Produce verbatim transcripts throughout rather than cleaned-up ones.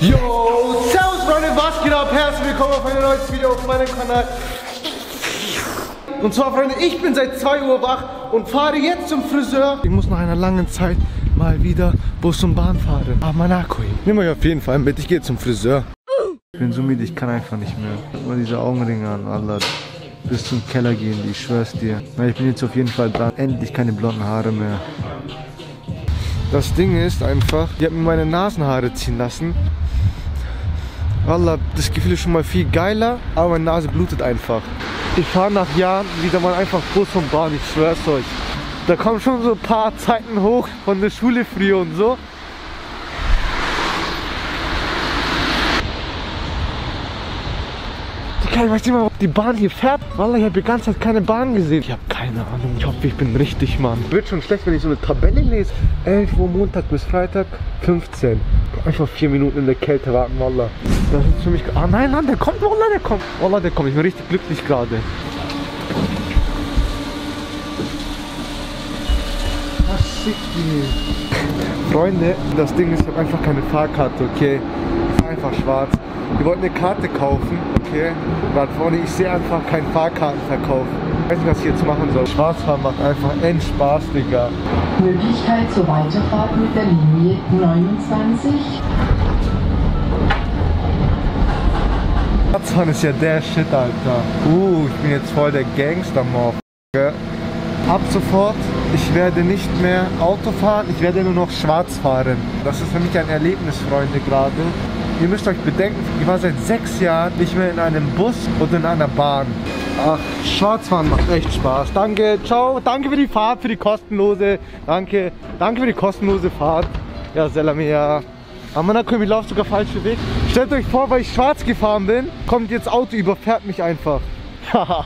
Yo, servus Freunde, was geht ab? Herzlich willkommen auf ein neues Video auf meinem Kanal. Und zwar Freunde, ich bin seit zwei Uhr wach und fahre jetzt zum Friseur. Ich muss nach einer langen Zeit mal wieder Bus und Bahn fahren. Aber mein Akku, nehme ich auf jeden Fall mit, ich gehe zum Friseur. Ich bin so müde, ich kann einfach nicht mehr. Guck mal diese Augenringe an, Allah. Bis zum Keller gehen, ich schwör's dir. Ich bin jetzt auf jeden Fall dran, endlich keine blonden Haare mehr. Das Ding ist einfach, ich habe mir meine Nasenhaare ziehen lassen. Wallah, das Gefühl ist schon mal viel geiler, aber meine Nase blutet einfach. Ich fahre nach Jahren wieder mal einfach Bus und Bahn, ich schwör's euch. Da kommen schon so ein paar Zeiten hoch von der Schule früher und so. Ich weiß nicht mal, ob die Bahn hier fährt. Wallah, ich habe die ganze Zeit keine Bahn gesehen. Ich habe keine Ahnung. Ich hoffe, ich bin richtig, Mann. Wird schon schlecht, wenn ich so eine Tabelle lese. elf Uhr Montag bis Freitag, fünfzehn. Einfach vier Minuten in der Kälte warten, Wallah. Das ist für mich... Ah nein, nein, der kommt, Wallah, der kommt. Wallah, der kommt. Ich bin richtig glücklich gerade. Was schick die? Freunde, das Ding ist, ich habe einfach keine Fahrkarte, okay? Ich fahre einfach schwarz. Wir wollten eine Karte kaufen, okay? Warte, Freunde, ich sehe einfach keinen Fahrkartenverkauf. Ich weiß nicht, was ich jetzt machen soll. Schwarzfahren macht einfach Endspaß, Digga. Möglichkeit zur Weiterfahrt mit der Linie neunundzwanzig. Schwarzfahren ist ja der Shit, Alter. Uh, ich bin jetzt voll der Gangster-Mob. Ab sofort, ich werde nicht mehr Auto fahren, ich werde nur noch schwarz fahren. Das ist für mich ein Erlebnis, Freunde, gerade. Ihr müsst euch bedenken, ich war seit sechs Jahren nicht mehr in einem Bus und in einer Bahn. Ach, Schwarzfahren macht echt Spaß. Danke, ciao, danke für die Fahrt, für die kostenlose, danke, danke für die kostenlose Fahrt. Ja, Selamia. Amanakömi, ich laufe sogar falschen Weg. Stellt euch vor, weil ich schwarz gefahren bin, kommt jetzt Auto, überfährt mich einfach. Haha.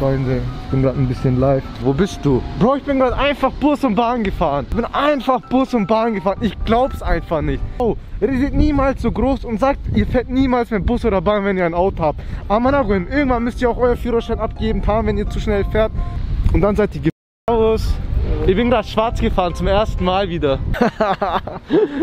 Freunde, ich bin gerade ein bisschen live. Wo bist du? Bro, ich bin gerade einfach Bus und Bahn gefahren. Ich bin einfach Bus und Bahn gefahren. Ich glaub's einfach nicht. Oh, redet niemals so groß und sagt, ihr fährt niemals mit Bus oder Bahn, wenn ihr ein Auto habt. Amanagoin, irgendwann müsst ihr auch euer Führerschein abgeben, fahren, wenn ihr zu schnell fährt. Und dann seid ihr ge... aus. Ich bin gerade schwarz gefahren, zum ersten Mal wieder.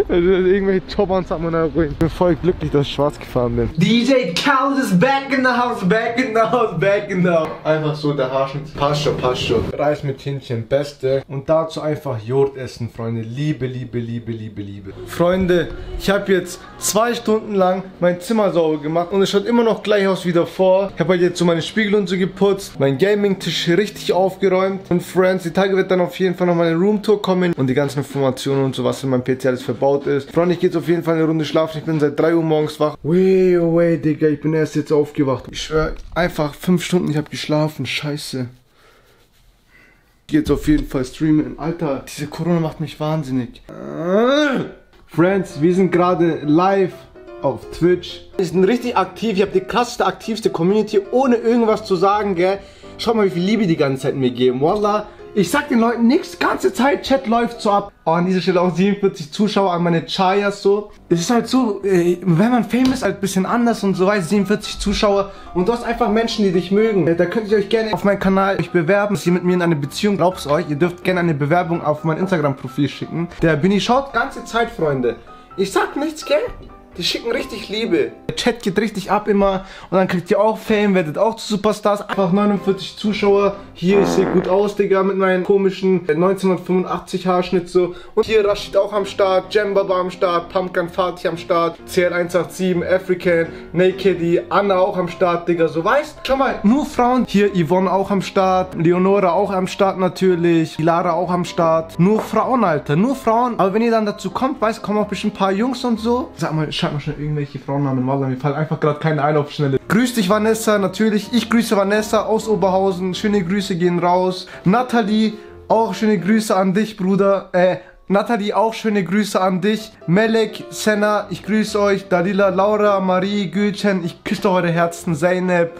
Irgendwelche Jobans hat man da ruhig. Ich bin voll glücklich, dass ich schwarz gefahren bin. D J Khaled is back in the house, back in the house, back in the house. Einfach so der Haarschnitt. Passt schon, passt schon. Reis mit Hähnchen, beste. Und dazu einfach Jod essen, Freunde. Liebe, Liebe, Liebe, Liebe, Liebe. Freunde, ich habe jetzt zwei Stunden lang mein Zimmer sauber gemacht und es schaut immer noch gleich aus wie davor. Ich habe halt jetzt so meine Spiegel und so geputzt, meinen Gaming-Tisch richtig aufgeräumt. Und Friends, die Tage wird dann auf jeden Fall Fall noch mal eine Roomtour kommen und die ganzen Informationen und so, was in meinem P C alles verbaut ist. Freunde, ich gehe jetzt auf jeden Fall eine Runde schlafen. Ich bin seit drei Uhr morgens wach. Way, oh way, Digga, ich bin erst jetzt aufgewacht. Ich schwör, einfach fünf Stunden, ich habe geschlafen, scheiße. Ich gehe jetzt auf jeden Fall streamen. Alter, diese Corona macht mich wahnsinnig. Friends, wir sind gerade live auf Twitch. Wir sind richtig aktiv, ich habe die krasseste, aktivste Community, ohne irgendwas zu sagen, gell. Schaut mal, wie viel Liebe die ganze Zeit mir geben, wallah. Ich sag den Leuten nichts, ganze Zeit, Chat läuft so ab. Oh, an dieser Stelle auch siebenundvierzig Zuschauer an meine Chayas so. Es ist halt so, wenn man famous ist, halt ein bisschen anders und so weiter. siebenundvierzig Zuschauer und du hast einfach Menschen, die dich mögen. Da könnt ihr euch gerne auf meinen Kanal euch bewerben, dass ihr mit mir in eine Beziehung, glaubt's euch. Ihr dürft gerne eine Bewerbung auf mein Instagram-Profil schicken. Der Bini schaut ganze Zeit, Freunde. Ich sag nichts, gell? Die schicken richtig Liebe. Der Chat geht richtig ab immer. Und dann kriegt ihr auch Fame, werdet auch zu Superstars. Einfach neunundvierzig Zuschauer. Hier, ich sehe gut aus, Digga, mit meinem komischen neunzehnhundertfünfundachtzig Haarschnitt so. Und hier Rashid auch am Start, Jembaba am Start, Pumpkin Fatih am Start, C L eins acht sieben, African, Nakedy, Anna auch am Start, Digga, so weißt. Schau mal, nur Frauen. Hier Yvonne auch am Start, Leonora auch am Start natürlich, Lara auch am Start. Nur Frauen, Alter, nur Frauen. Aber wenn ihr dann dazu kommt, weißt, kommen auch bestimmt ein paar Jungs und so. Sag mal, schreibt mal schon irgendwelche Frauennamen, Wallah, mir fallen einfach gerade keine ein auf Schnelle. Grüß dich Vanessa, natürlich, ich grüße Vanessa aus Oberhausen, schöne Grüße gehen raus. Nathalie, auch schöne Grüße an dich, Bruder, äh, Nathalie, auch schöne Grüße an dich. Melek, Senna, ich grüße euch. Dalila, Laura, Marie, Gülchen, ich küsse eure Herzen. Zeynep,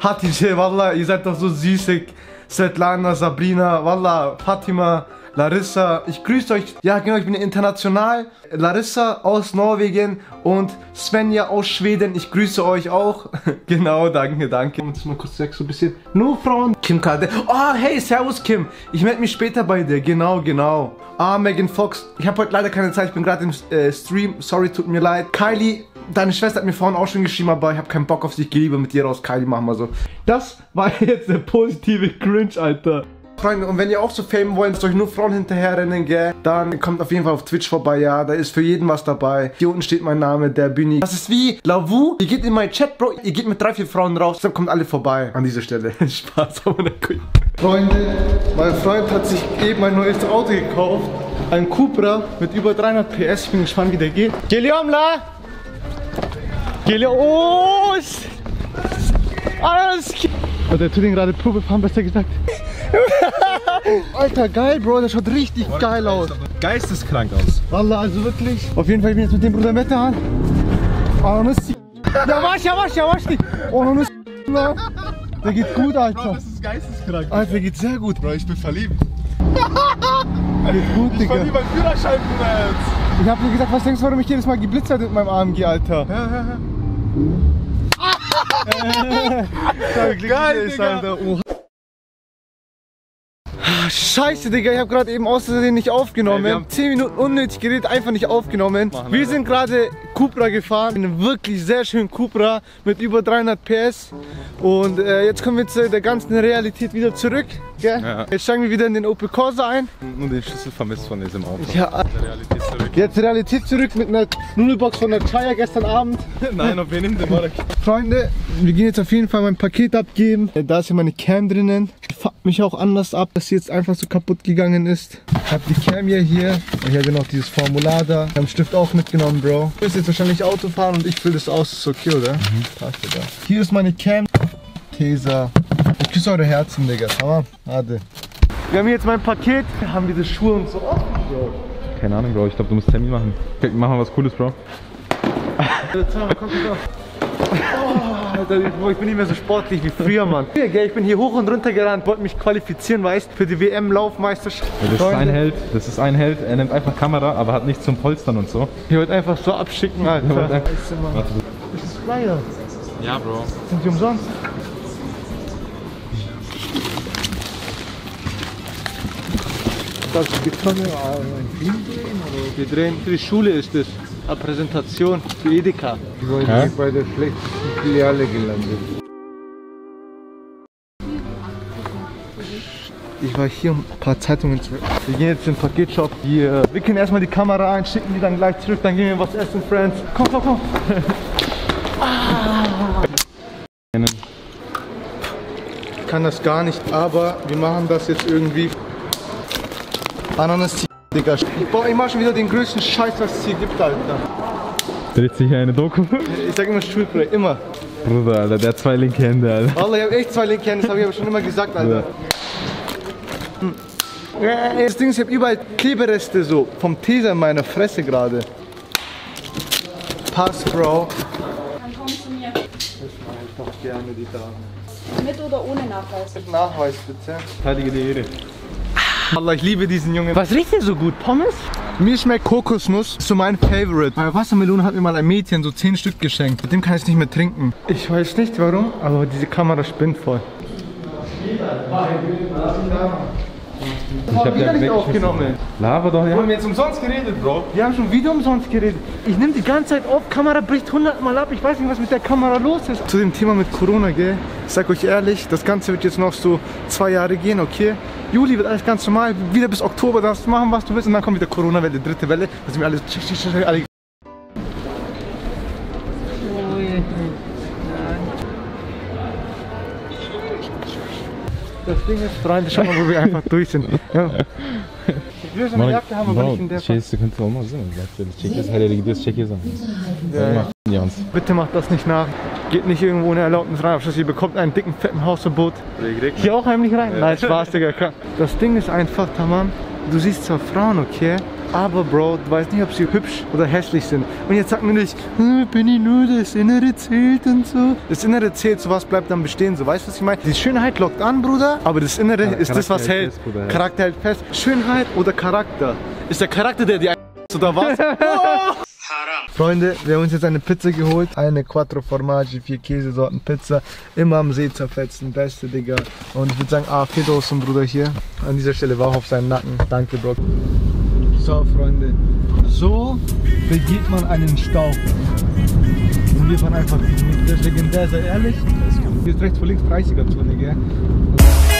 Hatice, Wallah, ihr seid doch so süßig. Svetlana, Sabrina, Wallah, Fatima, Larissa. Ich grüße euch. Ja, genau, ich bin international. Larissa aus Norwegen und Svenja aus Schweden. Ich grüße euch auch. Genau, danke, danke. Und jetzt mal kurz weg, so ein bisschen. Nur Frauen. Kim Kardashian. Oh, hey, servus, Kim. Ich melde mich später bei dir. Genau, genau. Ah, Megan Fox. Ich habe heute leider keine Zeit. Ich bin gerade im äh, Stream. Sorry, tut mir leid. Kylie. Deine Schwester hat mir vorhin auch schon geschrieben, aber ich habe keinen Bock auf dich, geh lieber mit dir raus, Kylie, mach mal so. Das war jetzt der positive Cringe, Alter. Freunde, und wenn ihr auch so famen wollt, dass euch nur Frauen hinterherrennen, gell, dann kommt auf jeden Fall auf Twitch vorbei, ja, da ist für jeden was dabei. Hier unten steht mein Name, der Bühni. Das ist wie Lavu, ihr geht in meinen Chat, Bro, ihr geht mit drei, vier Frauen raus, deshalb kommt alle vorbei. An dieser Stelle, Spaß, aber na gut. Freunde, mein Freund hat sich eben ein neues Auto gekauft, ein CUPRA mit über dreihundert PS, ich bin gespannt, wie der geht. Geliomla! Oh, alles oh, der tut ihn gerade Probe fahren, besser gesagt. Alter, geil, Bro, der schaut richtig Boah, geil aus. Geisteskrank aus. Wallah, also wirklich. Auf jeden Fall, ich bin jetzt mit dem Bruder Mette an. Oh, no, ja, wasch, ja, wasch, ja, wasch nicht. Oh, no, der geht gut, Alter. Bro, das ist geisteskrank. Alter, der geht sehr gut. Bro, ich bin verliebt. Geht gut, ich Digga. Ich verliere meinen Führerschein, Bruder, jetzt. Ich hab dir gesagt, was denkst du, warum ich jedes Mal geblitzt werde mit meinem A M G, Alter? Ja, ja, ja. äh, Geil, ist, Alter. Oh. Scheiße, Digga, ich hab gerade eben aus Versehen nicht aufgenommen. Hey, wir haben zehn Minuten unnötig geredet, einfach nicht aufgenommen. Machen, wir sind gerade CUPRA gefahren, einen wirklich sehr schönen CUPRA mit über dreihundert PS. Und äh, jetzt kommen wir zu der ganzen Realität wieder zurück. Gell? Ja. Jetzt steigen wir wieder in den Opel Corsa ein. Und den Schlüssel vermisst von diesem Auto. Ja. Realität zurück. Jetzt Realität zurück mit einer Nudelbox von der Chaya gestern Abend. Nein, auf jeden Fall. Freunde, wir gehen jetzt auf jeden Fall mein Paket abgeben. Da ist ja meine Cam drinnen. Ich fuck mich auch anders ab, dass sie jetzt einfach so kaputt gegangen ist. Ich hab die Cam ja hier. Ich habe noch dieses Formular da. Ich hab den Stift auch mitgenommen, Bro. Du wirst jetzt wahrscheinlich Auto fahren und ich fülle das aus. Ist okay, oder? Mhm. Passt, oder? Hier ist meine Cam. Tesa. Ich küsse eure Herzen, Digga. Hammer. Warte. Wir haben jetzt mein Paket. Haben wir diese Schuhe und so. Oh, Bro. Keine Ahnung, Bro. Ich glaube, du musst Termin machen. Okay, machen wir was Cooles, Bro. Oh, Alter, ich bin nicht mehr so sportlich wie früher, Mann. Ich bin hier hoch und runter gerannt, wollte mich qualifizieren, weißt, für die W M-Laufmeisterschaft. Das ist ein Held, das ist ein Held. Er nimmt einfach Kamera, aber hat nichts zum Polstern und so. Ich wollte einfach so abschicken, Alter. Ja, einfach... Das ist Flyer. Ja, Bro. Sind die umsonst? Das gibt's noch nicht. Wir drehen für die Schule ist das. Eine Präsentation für Edeka. Ich bin ja bei der schlechtesten Filiale gelandet. Ich war hier, um ein paar Zeitungen zu... Wir gehen jetzt in den Paketshop. Wir wickeln erstmal die Kamera ein, schicken die dann gleich zurück, dann gehen wir was essen, Friends. Komm, komm, komm. Ah. Ich kann das gar nicht, aber wir machen das jetzt irgendwie. Ananas. Digga. Ich, baue, ich mach schon wieder den größten Scheiß, was es hier gibt, Alter. Dreht sich hier eine Doku? Ich sag immer Schulfrei, immer. Bruder, Alter, der hat zwei linke Hände, Alter. Alter, ich hab echt zwei linke Hände, das hab ich aber schon immer gesagt, Alter. Hm. Das Ding ist, ich hab überall Klebereste so, vom Tesa in meiner Fresse gerade. Pass, Bro. Dann komm zu mir. Das mach ich doch gerne, die Dame. Mit oder ohne Nachweis? Mit Nachweis, bitte. Heilige die Ehre. Allah, ich liebe diesen Jungen. Was riecht denn so gut? Pommes? Mir schmeckt Kokosnuss, ist so mein Favorite. Bei Wassermelone hat mir mal ein Mädchen so zehn Stück geschenkt. Mit dem kann ich es nicht mehr trinken. Ich weiß nicht warum, aber diese Kamera spinnt voll. Ich hab wieder nicht aufgenommen. Lava doch, ja. Wir haben jetzt umsonst geredet, Bro. Wir haben schon wieder umsonst geredet. Ich nehme die ganze Zeit auf, Kamera bricht hundert Mal ab. Ich weiß nicht, was mit der Kamera los ist. Zu dem Thema mit Corona, gell? Ich sag euch ehrlich, das Ganze wird jetzt noch so zwei Jahre gehen, okay? Juli wird alles ganz normal. Wieder bis Oktober darfst du machen, was du willst. Und dann kommt wieder Corona-Welle, dritte Welle. Das sind wir alle. Das Ding ist, Freunde, schau mal, wo wir einfach durch sind. Ja. Ich will schon mal gehabt haben, aber nicht in der Fall. Du kannst auch mal sehen. Das check hier sein. Bitte macht das nicht nach. Geht nicht irgendwo ohne Erlaubnis rein. Ihr bekommt einen dicken, fetten Hausverbot. Hier auch heimlich rein? Nein, Spaß, Digga. Das Ding ist einfach, Tamam, du siehst zwar Frauen, okay? aber Bro, du weißt nicht, ob sie hübsch oder hässlich sind. Und jetzt sag mir nicht, hm, bin ich nur, das Innere zählt und so. Das Innere zählt, sowas bleibt dann bestehen, so, weißt du, was ich meine? Die Schönheit lockt an, Bruder, aber das Innere ja, ist Charakter das, was hält. Fest, Bruder, Charakter hält fest. Schönheit oder Charakter? Ist der Charakter, der die oder was? Oh! Freunde, wir haben uns jetzt eine Pizza geholt. Eine Quattro Formaggi, vier Käsesorten Pizza. Immer am See zerfetzen, beste Digga. Und ich würde sagen, ah, vier Dosen, Bruder, hier. An dieser Stelle war auf seinen Nacken. Danke, Bro. So, Freunde. So begeht man einen Stau. Und wir fahren einfach mit. Das ist legendär, sehr ehrlich. Hier ist rechts vor links dreißiger-Zone, gell?